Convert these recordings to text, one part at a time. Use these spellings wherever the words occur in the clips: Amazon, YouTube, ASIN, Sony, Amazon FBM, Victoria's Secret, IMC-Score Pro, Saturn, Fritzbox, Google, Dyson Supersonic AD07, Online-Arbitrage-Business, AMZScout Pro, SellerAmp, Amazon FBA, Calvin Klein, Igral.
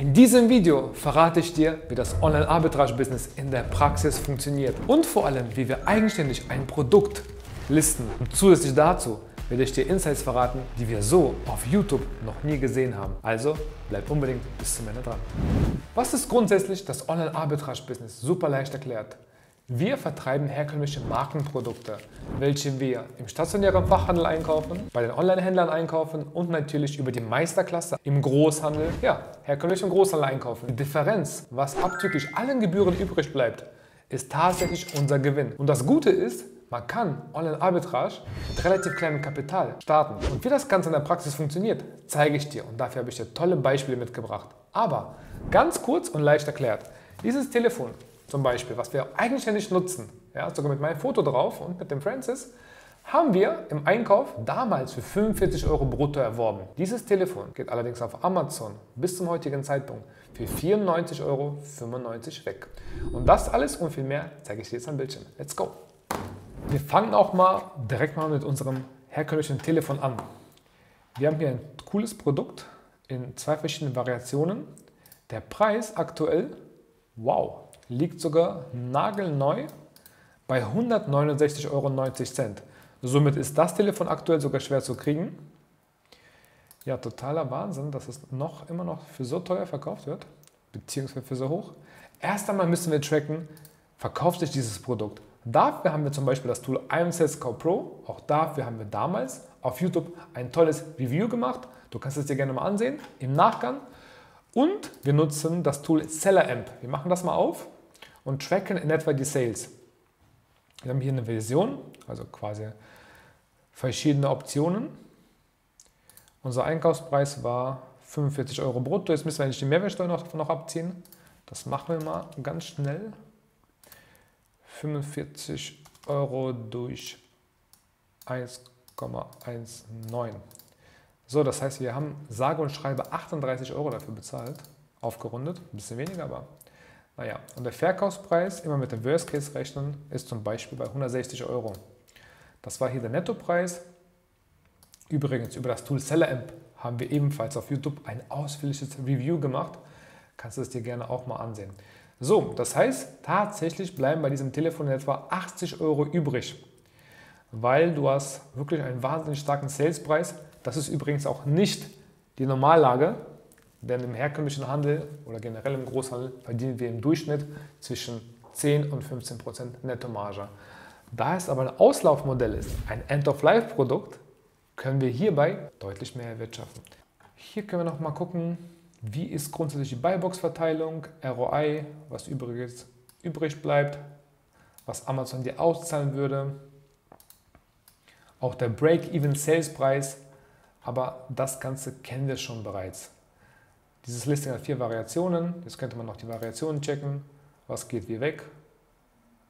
In diesem Video verrate ich dir, wie das Online-Arbitrage-Business in der Praxis funktioniert und vor allem, wie wir eigenständig ein Produkt listen. Und zusätzlich dazu werde ich dir Insights verraten, die wir so auf YouTube noch nie gesehen haben. Also bleib unbedingt bis zum Ende dran. Was ist grundsätzlich das Online-Arbitrage-Business? Super leicht erklärt. Wir vertreiben herkömmliche Markenprodukte, welche wir im stationären Fachhandel einkaufen, bei den Online-Händlern einkaufen und natürlich über die Meisterklasse im Großhandel, ja, herkömmlich im Großhandel einkaufen. Die Differenz, was abzüglich allen Gebühren übrig bleibt, ist tatsächlich unser Gewinn. Und das Gute ist, man kann Online-Arbitrage mit relativ kleinem Kapital starten. Und wie das Ganze in der Praxis funktioniert, zeige ich dir. Und dafür habe ich dir tolle Beispiele mitgebracht. Aber ganz kurz und leicht erklärt, dieses Telefon zum Beispiel, was wir eigenständig nutzen, ja, sogar mit meinem Foto drauf und mit dem Francis, haben wir im Einkauf damals für 45 Euro brutto erworben. Dieses Telefon geht allerdings auf Amazon bis zum heutigen Zeitpunkt für 94,95 Euro weg. Und das alles und viel mehr zeige ich dir jetzt am Bildschirm. Let's go! Wir fangen auch mal direkt mal mit unserem herkömmlichen Telefon an. Wir haben hier ein cooles Produkt in zwei verschiedenen Variationen. Der Preis aktuell, wow, liegt sogar nagelneu bei 169,90 Euro. Somit ist das Telefon aktuell sogar schwer zu kriegen. Ja, totaler Wahnsinn, dass es immer noch für so teuer verkauft wird, beziehungsweise für so hoch. Erst einmal müssen wir tracken, verkauft sich dieses Produkt. Dafür haben wir zum Beispiel das Tool IMC-Score Pro. Auch dafür haben wir damals auf YouTube ein tolles Review gemacht. Du kannst es dir gerne mal ansehen im Nachgang. Und wir nutzen das Tool SellerAmp. Wir machen das mal auf und tracken in etwa die Sales. Wir haben hier eine Version, also quasi verschiedene Optionen. Unser Einkaufspreis war 45 Euro brutto. Jetzt müssen wir eigentlich die Mehrwertsteuer noch abziehen. Das machen wir mal ganz schnell. 45 Euro durch 1,19. So, das heißt, wir haben sage und schreibe 38 Euro dafür bezahlt, aufgerundet, ein bisschen weniger, aber naja. Und der Verkaufspreis, immer mit dem Worst Case rechnen, ist zum Beispiel bei 160 Euro. Das war hier der Nettopreis. Übrigens, über das Tool SellerAmp haben wir ebenfalls auf YouTube ein ausführliches Review gemacht. Kannst du es dir gerne auch mal ansehen. So, das heißt, tatsächlich bleiben bei diesem Telefon etwa 80 Euro übrig, weil du hast wirklich einen wahnsinnig starken Salespreis. Das ist übrigens auch nicht die Normallage, denn im herkömmlichen Handel oder generell im Großhandel verdienen wir im Durchschnitt zwischen 10 und 15% Nettomarge. Da es aber ein Auslaufmodell ist, ein End-of-Life-Produkt, können wir hierbei deutlich mehr erwirtschaften. Hier können wir noch mal gucken, wie ist grundsätzlich die Buybox-Verteilung, ROI, was übrig bleibt, was Amazon dir auszahlen würde, auch der Break-Even-Sales-Preis, aber das Ganze kennen wir schon bereits. Dieses Listing hat 4 Variationen, jetzt könnte man noch die Variationen checken, was geht wie weg.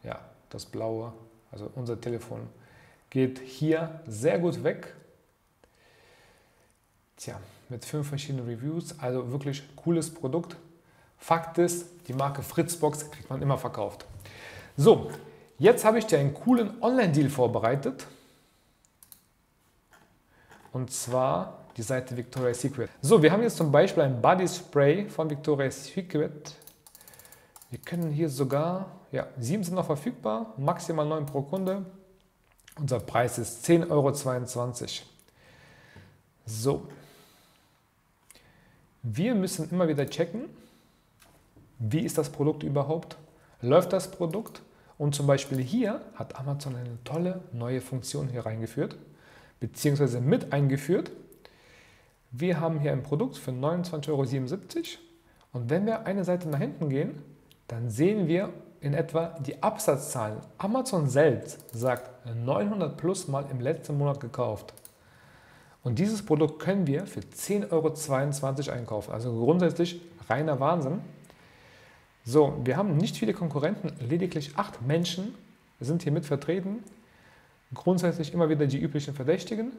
Ja, das blaue, also unser Telefon, geht hier sehr gut weg. Tja, mit 5 verschiedenen Reviews, also wirklich cooles Produkt. Fakt ist, die Marke Fritzbox kriegt man immer verkauft. So, jetzt habe ich dir einen coolen Online-Deal vorbereitet. Und zwar die Seite Victoria's Secret. So, wir haben jetzt zum Beispiel ein Body Spray von Victoria's Secret. Wir können hier sogar, ja, 7 sind noch verfügbar, maximal 9 pro Kunde. Unser Preis ist 10,22 Euro. So. Wir müssen immer wieder checken, wie ist das Produkt überhaupt, läuft das Produkt, und zum Beispiel hier hat Amazon eine tolle neue Funktion hier reingeführt, beziehungsweise mit eingeführt. Wir haben hier ein Produkt für 29,77 Euro und wenn wir eine Seite nach hinten gehen, dann sehen wir in etwa die Absatzzahlen. Amazon selbst sagt 900 plus Mal im letzten Monat gekauft. Und dieses Produkt können wir für 10,22 Euro einkaufen. Also grundsätzlich reiner Wahnsinn. So, wir haben nicht viele Konkurrenten, lediglich 8 Menschen sind hier mit vertreten. Grundsätzlich immer wieder die üblichen Verdächtigen,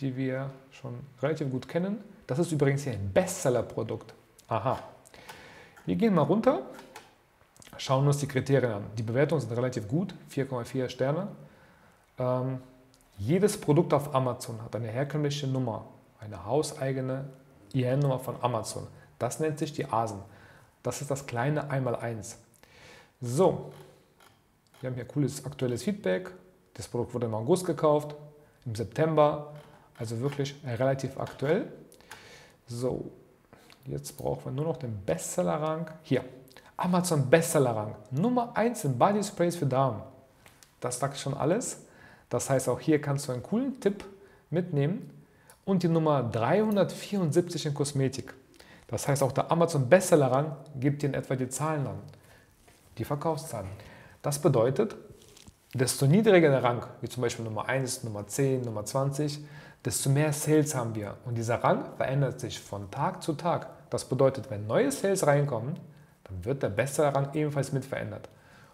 die wir schon relativ gut kennen. Das ist übrigens hier ein Bestseller-Produkt. Aha. Wir gehen mal runter, schauen uns die Kriterien an. Die Bewertungen sind relativ gut, 4,4 Sterne. Jedes Produkt auf Amazon hat eine herkömmliche Nummer, eine hauseigene IN-Nummer von Amazon. Das nennt sich die ASIN. Das ist das kleine 1x1. So, wir haben hier cooles aktuelles Feedback. Das Produkt wurde im August gekauft, im September, also wirklich relativ aktuell. So, jetzt brauchen wir nur noch den Bestseller-Rang. Hier, Amazon Bestseller-Rang, Nummer 1 in Body Sprays für Damen. Das sagt schon alles. Das heißt, auch hier kannst du einen coolen Tipp mitnehmen. Und die Nummer 374 in Kosmetik. Das heißt, auch der Amazon Bestseller-Rang gibt dir in etwa die Zahlen an, die Verkaufszahlen. Das bedeutet, desto niedriger der Rang, wie zum Beispiel Nummer 1, Nummer 10, Nummer 20, desto mehr Sales haben wir. Und dieser Rang verändert sich von Tag zu Tag. Das bedeutet, wenn neue Sales reinkommen, dann wird der Bestseller-Rang ebenfalls mit verändert.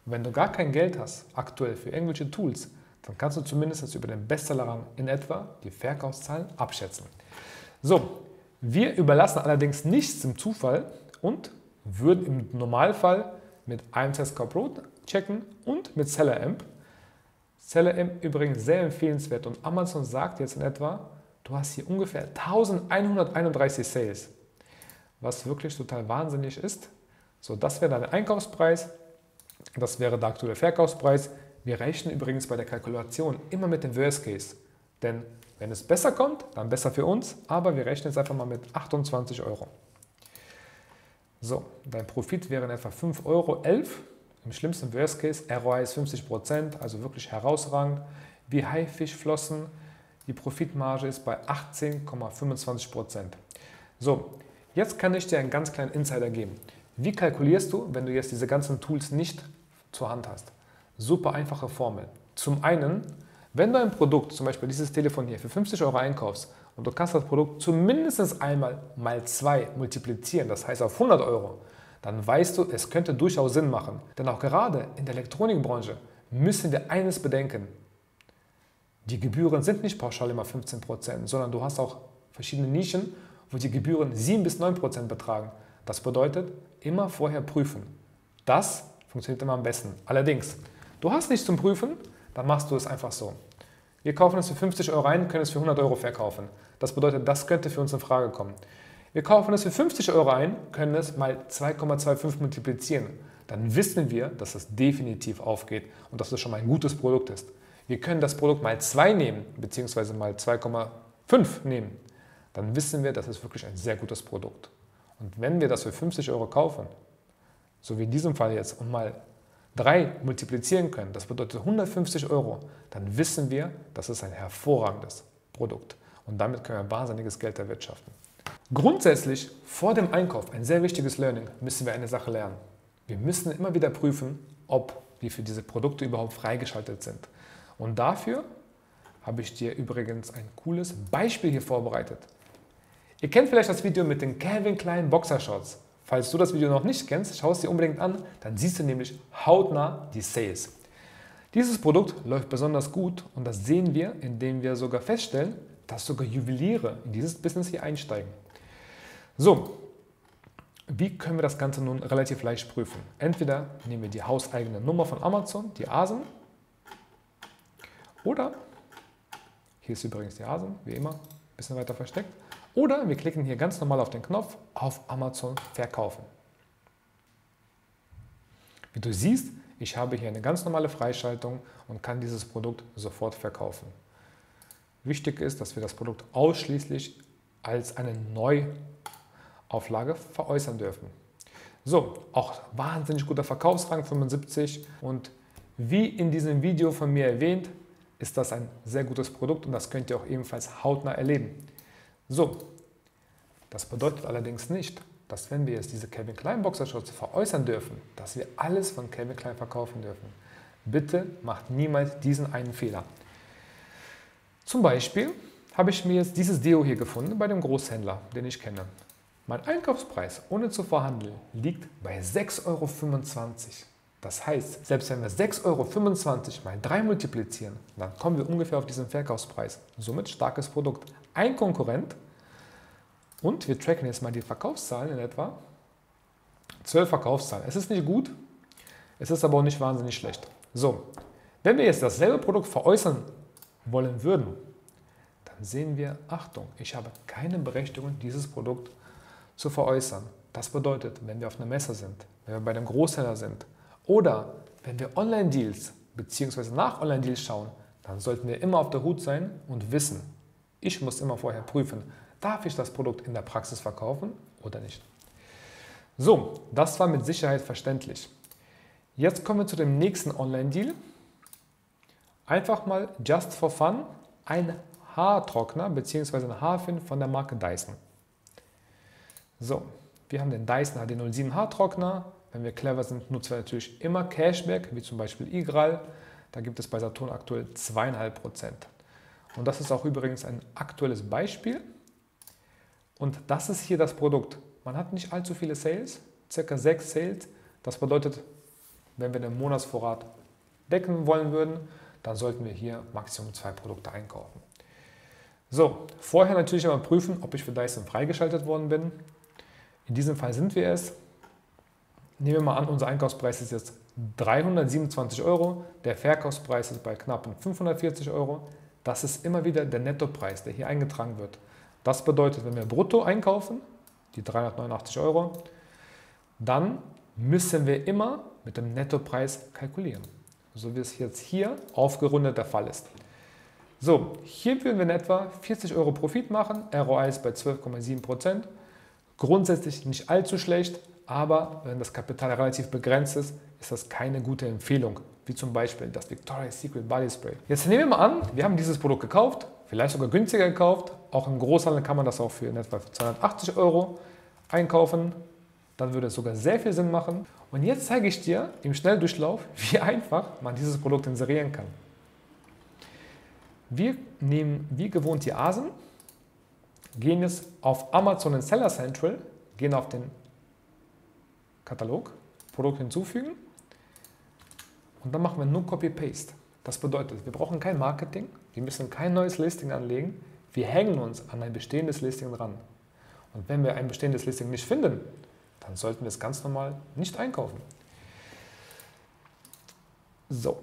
Und wenn du gar kein Geld hast, aktuell für irgendwelche Tools, dann kannst du zumindest über den Bestseller-Rang in etwa die Verkaufszahlen abschätzen. So, wir überlassen allerdings nichts im Zufall und würden im Normalfall mit AMZScout Pro checken und mit SellerAmp. SellerAmp übrigens sehr empfehlenswert und Amazon sagt jetzt in etwa, du hast hier ungefähr 1131 Sales, was wirklich total wahnsinnig ist. So, das wäre dein Einkaufspreis, das wäre der aktuelle Verkaufspreis. Wir rechnen übrigens bei der Kalkulation immer mit dem Worst Case, denn wenn es besser kommt, dann besser für uns, aber wir rechnen jetzt einfach mal mit 28 Euro. So, dein Profit wären etwa 5,11 Euro, im schlimmsten Worst Case, ROI ist 50%, also wirklich herausragend, wie Haifischflossen, die Profitmarge ist bei 18,25%. So, jetzt kann ich dir einen ganz kleinen Insider geben. Wie kalkulierst du, wenn du jetzt diese ganzen Tools nicht zur Hand hast? Super einfache Formel. Zum einen, wenn du ein Produkt, zum Beispiel dieses Telefon hier, für 50 Euro einkaufst und du kannst das Produkt zumindest einmal mal 2 multiplizieren, das heißt auf 100 Euro, dann weißt du, es könnte durchaus Sinn machen. Denn auch gerade in der Elektronikbranche müssen wir eines bedenken. Die Gebühren sind nicht pauschal immer 15%, sondern du hast auch verschiedene Nischen, wo die Gebühren 7 bis 9% betragen. Das bedeutet, immer vorher prüfen. Das funktioniert immer am besten. Allerdings, du hast nichts zum Prüfen, dann machst du es einfach so. Wir kaufen es für 50 Euro ein, können es für 100 Euro verkaufen. Das bedeutet, das könnte für uns in Frage kommen. Wir kaufen es für 50 Euro ein, können es mal 2,25 multiplizieren. Dann wissen wir, dass es definitiv aufgeht und dass es schon mal ein gutes Produkt ist. Wir können das Produkt mal 2 nehmen, beziehungsweise mal 2,5 nehmen. Dann wissen wir, das ist wirklich ein sehr gutes Produkt. Und wenn wir das für 50 Euro kaufen, so wie in diesem Fall jetzt, und mal 3 multiplizieren können, das bedeutet 150 Euro, dann wissen wir, das ist ein hervorragendes Produkt. Und damit können wir wahnsinniges Geld erwirtschaften. Grundsätzlich, vor dem Einkauf, ein sehr wichtiges Learning, müssen wir eine Sache lernen. Wir müssen immer wieder prüfen, ob wir für diese Produkte überhaupt freigeschaltet sind. Und dafür habe ich dir übrigens ein cooles Beispiel hier vorbereitet. Ihr kennt vielleicht das Video mit den Calvin Klein Boxershorts. Falls du das Video noch nicht kennst, schau es dir unbedingt an, dann siehst du nämlich hautnah die Sales. Dieses Produkt läuft besonders gut und das sehen wir, indem wir sogar feststellen, dass sogar Juweliere in dieses Business hier einsteigen. So, wie können wir das Ganze nun relativ leicht prüfen? Entweder nehmen wir die hauseigene Nummer von Amazon, die ASIN, oder, hier ist übrigens die ASIN, wie immer, ein bisschen weiter versteckt, oder wir klicken hier ganz normal auf den Knopf auf Amazon verkaufen. Wie du siehst, ich habe hier eine ganz normale Freischaltung und kann dieses Produkt sofort verkaufen. Wichtig ist, dass wir das Produkt ausschließlich als eine Neuauflage veräußern dürfen. So, auch wahnsinnig guter Verkaufsrang 75 und wie in diesem Video von mir erwähnt, ist das ein sehr gutes Produkt und das könnt ihr auch ebenfalls hautnah erleben. So, das bedeutet allerdings nicht, dass wenn wir jetzt diese Calvin Klein Boxershorts veräußern dürfen, dass wir alles von Calvin Klein verkaufen dürfen. Bitte macht niemals diesen einen Fehler. Zum Beispiel habe ich mir jetzt dieses Deo hier gefunden bei dem Großhändler, den ich kenne. Mein Einkaufspreis, ohne zu verhandeln, liegt bei 6,25 Euro. Das heißt, selbst wenn wir 6,25 Euro mal 3 multiplizieren, dann kommen wir ungefähr auf diesen Verkaufspreis. Somit starkes Produkt. Ein Konkurrent und wir tracken jetzt mal die Verkaufszahlen in etwa. 12 Verkaufszahlen. Es ist nicht gut, es ist aber auch nicht wahnsinnig schlecht. So, wenn wir jetzt dasselbe Produkt veräußern wollen würden, dann sehen wir, Achtung, ich habe keine Berechtigung, dieses Produkt zu veräußern. Das bedeutet, wenn wir auf einer Messe sind, wenn wir bei einem Großhändler sind oder wenn wir Online-Deals bzw. nach Online-Deals schauen, dann sollten wir immer auf der Hut sein und wissen, ich muss immer vorher prüfen, darf ich das Produkt in der Praxis verkaufen oder nicht. So, das war mit Sicherheit verständlich. Jetzt kommen wir zu dem nächsten Online-Deal. Einfach mal just for fun ein Haartrockner bzw. ein Haarfin von der Marke Dyson. So, wir haben den Dyson AD07 Haartrockner. Wenn wir clever sind, nutzen wir natürlich immer Cashback, wie zum Beispiel Igral. Da gibt es bei Saturn aktuell 2,5%. Und das ist auch übrigens ein aktuelles Beispiel. Und das ist hier das Produkt. Man hat nicht allzu viele Sales, ca. 6 Sales. Das bedeutet, wenn wir den Monatsvorrat decken wollen würden, dann sollten wir hier maximum 2 Produkte einkaufen. So, vorher natürlich immer prüfen, ob ich für Dyson freigeschaltet worden bin. In diesem Fall sind wir es. Nehmen wir mal an, unser Einkaufspreis ist jetzt 327 €, der Verkaufspreis ist bei knappen 540 €. Das ist immer wieder der Nettopreis, der hier eingetragen wird. Das bedeutet, wenn wir brutto einkaufen, die 389 €, dann müssen wir immer mit dem Nettopreis kalkulieren. So wie es jetzt hier aufgerundet der Fall ist. So, hier würden wir in etwa 40 € Profit machen, ROI ist bei 12,7%. Grundsätzlich nicht allzu schlecht, aber wenn das Kapital relativ begrenzt ist, ist das keine gute Empfehlung, wie zum Beispiel das Victoria's Secret Body Spray. Jetzt nehmen wir mal an, wir haben dieses Produkt gekauft, vielleicht sogar günstiger gekauft. Auch im Großhandel kann man das auch für in etwa 280 € einkaufen. Dann würde es sogar sehr viel Sinn machen. Und jetzt zeige ich dir im Schnelldurchlauf, wie einfach man dieses Produkt inserieren kann. Wir nehmen wie gewohnt die ASIN, gehen jetzt auf Amazon in Seller Central, gehen auf den Katalog, Produkt hinzufügen und dann machen wir nur Copy-Paste. Das bedeutet, wir brauchen kein Marketing, wir müssen kein neues Listing anlegen, wir hängen uns an ein bestehendes Listing ran. Und wenn wir ein bestehendes Listing nicht finden, dann sollten wir es ganz normal nicht einkaufen. So.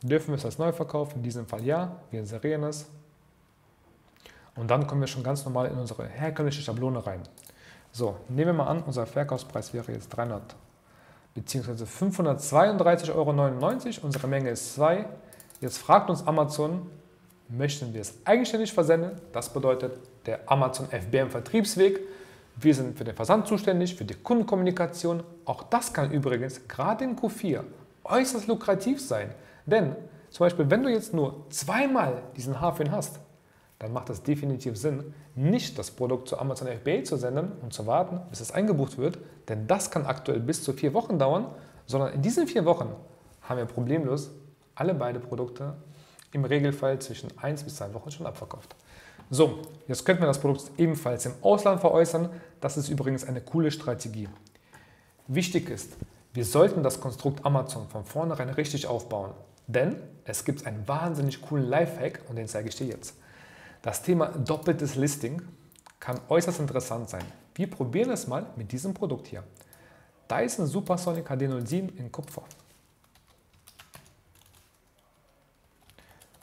Dürfen wir es als neu verkaufen? In diesem Fall ja, wir inserieren es. Und dann kommen wir schon ganz normal in unsere herkömmliche Schablone rein. So, nehmen wir mal an, unser Verkaufspreis wäre jetzt 300 bzw. 532,99 €, unsere Menge ist 2. Jetzt fragt uns Amazon, möchten wir es eigenständig versenden? Das bedeutet der Amazon FBM Vertriebsweg. Wir sind für den Versand zuständig, für die Kundenkommunikation. Auch das kann übrigens gerade im Q4 äußerst lukrativ sein. Denn zum Beispiel, wenn du jetzt nur 2-mal diesen Haarfin hast, dann macht es definitiv Sinn, nicht das Produkt zu Amazon FBA zu senden und zu warten, bis es eingebucht wird, denn das kann aktuell bis zu 4 Wochen dauern, sondern in diesen 4 Wochen haben wir problemlos alle beide Produkte im Regelfall zwischen 1 bis 2 Wochen schon abverkauft. So, jetzt könnten wir das Produkt ebenfalls im Ausland veräußern. Das ist übrigens eine coole Strategie. Wichtig ist, wir sollten das Konstrukt Amazon von vornherein richtig aufbauen, denn es gibt einen wahnsinnig coolen Lifehack und den zeige ich dir jetzt. Das Thema doppeltes Listing kann äußerst interessant sein. Wir probieren es mal mit diesem Produkt hier. Dyson Supersonic AD07 in Kupfer.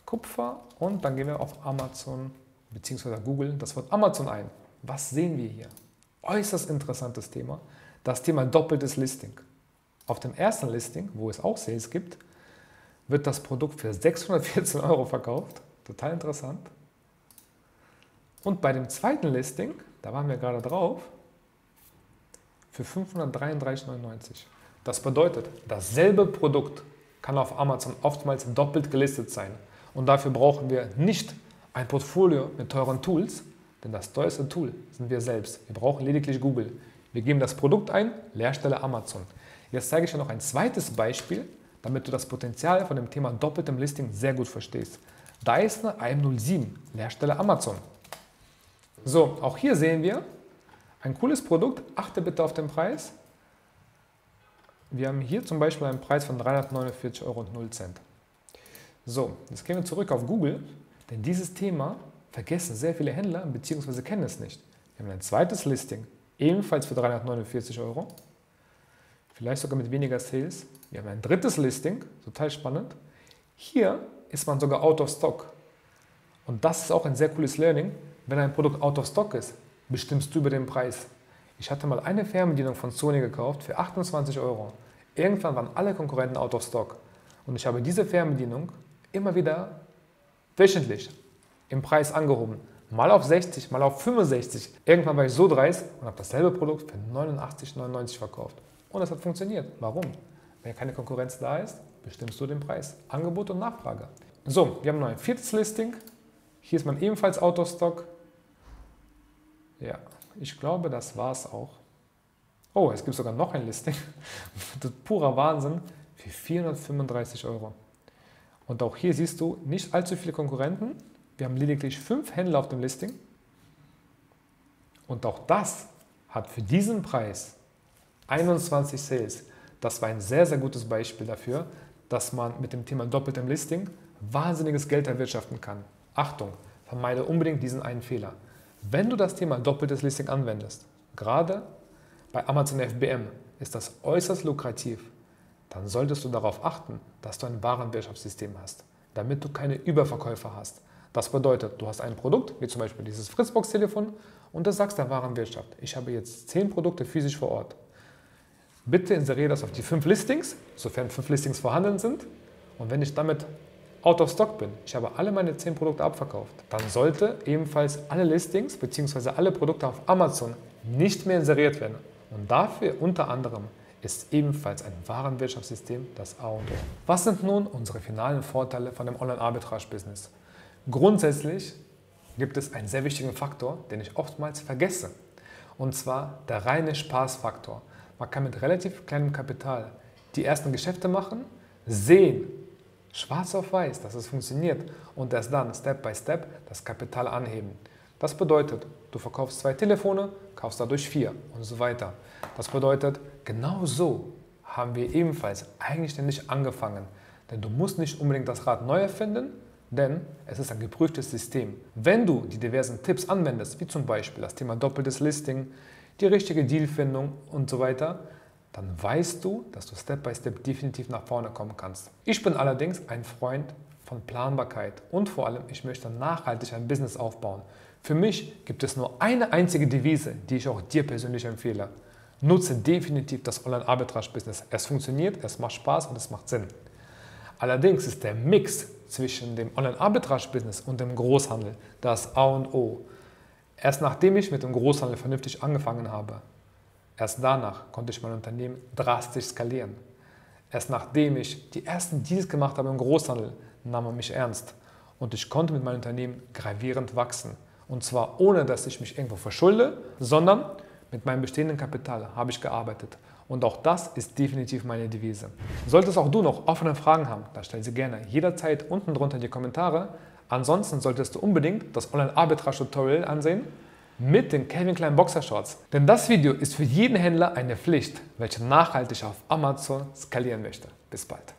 Kupfer und dann gehen wir auf Amazon bzw. Google das Wort Amazon ein. Was sehen wir hier? Äußerst interessantes Thema. Das Thema doppeltes Listing. Auf dem ersten Listing, wo es auch Sales gibt, wird das Produkt für 614 € verkauft. Total interessant. Und bei dem zweiten Listing, da waren wir gerade drauf, für 533,99 €. Das bedeutet, dasselbe Produkt kann auf Amazon oftmals doppelt gelistet sein. Und dafür brauchen wir nicht ein Portfolio mit teuren Tools, denn das teuerste Tool sind wir selbst. Wir brauchen lediglich Google. Wir geben das Produkt ein, Leerstelle Amazon. Jetzt zeige ich dir noch ein zweites Beispiel, damit du das Potenzial von dem Thema doppeltem Listing sehr gut verstehst. Dyson IM07, Leerstelle Amazon. So, auch hier sehen wir ein cooles Produkt. Achte bitte auf den Preis. Wir haben hier zum Beispiel einen Preis von 349,00 €. So, jetzt gehen wir zurück auf Google, denn dieses Thema vergessen sehr viele Händler bzw. kennen es nicht. Wir haben ein zweites Listing, ebenfalls für 349,00 €. Vielleicht sogar mit weniger Sales. Wir haben ein drittes Listing, total spannend. Hier ist man sogar out of stock. Und das ist auch ein sehr cooles Learning. Wenn ein Produkt out of stock ist, bestimmst du über den Preis. Ich hatte mal eine Fernbedienung von Sony gekauft für 28 Euro. Irgendwann waren alle Konkurrenten out of stock. Und ich habe diese Fernbedienung immer wieder wöchentlich im Preis angehoben. Mal auf 60, mal auf 65. Irgendwann war ich so dreist und habe dasselbe Produkt für 89,99 verkauft. Und es hat funktioniert. Warum? Wenn keine Konkurrenz da ist, bestimmst du den Preis. Angebot und Nachfrage. So, wir haben noch ein viertes Listing. Hier ist man ebenfalls out of stock. Ja, ich glaube, das war es auch. Oh, es gibt sogar noch ein Listing. Das ist purer Wahnsinn. Für 435 Euro. Und auch hier siehst du nicht allzu viele Konkurrenten. Wir haben lediglich 5 Händler auf dem Listing. Und auch das hat für diesen Preis 21 Sales. Das war ein sehr, sehr gutes Beispiel dafür, dass man mit dem Thema doppeltem Listing wahnsinniges Geld erwirtschaften kann. Achtung, vermeide unbedingt diesen einen Fehler. Wenn du das Thema doppeltes Listing anwendest, gerade bei Amazon FBM, ist das äußerst lukrativ. Dann solltest du darauf achten, dass du ein Warenwirtschaftssystem hast, damit du keine Überverkäufer hast. Das bedeutet, du hast ein Produkt, wie zum Beispiel dieses Fritzbox-Telefon, und das sagst der Warenwirtschaft, ich habe jetzt 10 Produkte physisch vor Ort. Bitte inseriere das auf die 5 Listings, sofern 5 Listings vorhanden sind. Und wenn ich damit out of stock bin, ich habe alle meine 10 Produkte abverkauft, dann sollte ebenfalls alle Listings bzw. alle Produkte auf Amazon nicht mehr inseriert werden. Und dafür unter anderem ist ebenfalls ein Warenwirtschaftssystem das A und O. Was sind nun unsere finalen Vorteile von dem Online-Arbitrage-Business? Grundsätzlich gibt es einen sehr wichtigen Faktor, den ich oftmals vergesse, und zwar der reine Spaßfaktor. Man kann mit relativ kleinem Kapital die ersten Geschäfte machen, sehen, schwarz auf weiß, dass es funktioniert, und erst dann Step by Step das Kapital anheben. Das bedeutet, du verkaufst 2 Telefone, kaufst dadurch 4 und so weiter. Das bedeutet, genau so haben wir ebenfalls eigenständig angefangen, denn du musst nicht unbedingt das Rad neu erfinden, denn es ist ein geprüftes System. Wenn du die diversen Tipps anwendest, wie zum Beispiel das Thema doppeltes Listing, die richtige Dealfindung und so weiter, dann weißt du, dass du Step by Step definitiv nach vorne kommen kannst. Ich bin allerdings ein Freund von Planbarkeit und vor allem, ich möchte nachhaltig ein Business aufbauen. Für mich gibt es nur eine einzige Devise, die ich auch dir persönlich empfehle. Nutze definitiv das Online-Arbitrage-Business. Es funktioniert, es macht Spaß und es macht Sinn. Allerdings ist der Mix zwischen dem Online-Arbitrage-Business und dem Großhandel das A und O. Erst nachdem ich mit dem Großhandel vernünftig angefangen habe, erst danach konnte ich mein Unternehmen drastisch skalieren. Erst nachdem ich die ersten Deals gemacht habe im Großhandel, nahm man mich ernst. Und ich konnte mit meinem Unternehmen gravierend wachsen. Und zwar ohne, dass ich mich irgendwo verschulde, sondern mit meinem bestehenden Kapital habe ich gearbeitet. Und auch das ist definitiv meine Devise. Solltest auch du noch offene Fragen haben, dann stell sie gerne jederzeit unten drunter in die Kommentare. Ansonsten solltest du unbedingt das Online-Arbitrage-Tutorial ansehen mit den Calvin Klein Boxershorts. Denn das Video ist für jeden Händler eine Pflicht, welcher nachhaltig auf Amazon skalieren möchte. Bis bald.